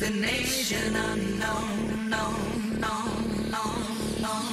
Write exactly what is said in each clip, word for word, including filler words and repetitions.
destination unknown, known, known, known, known.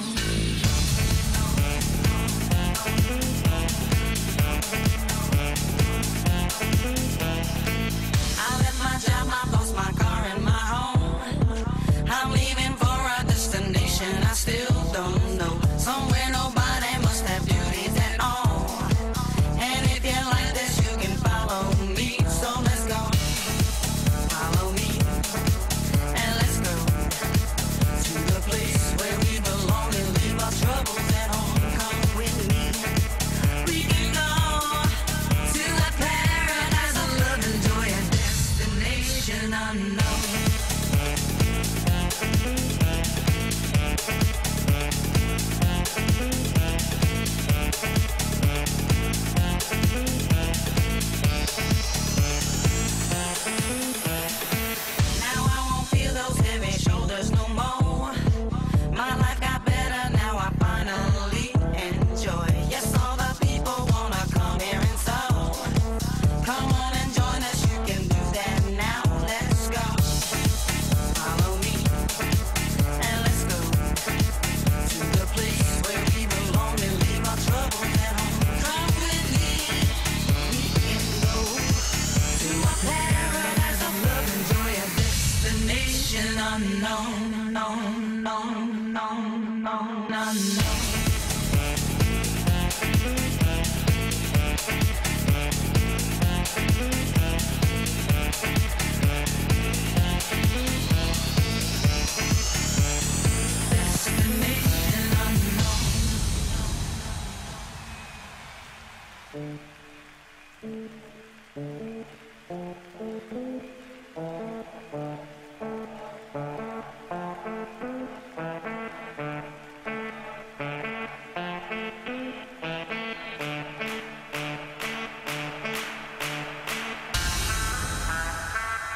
Unknown, known, known, known, known, unknown.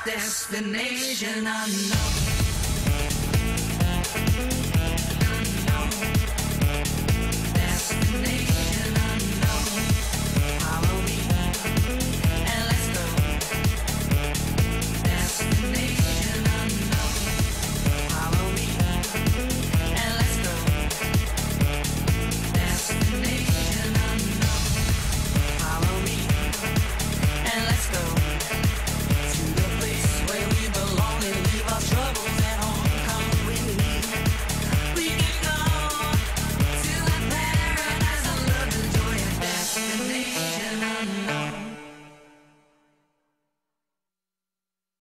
Destination unknown.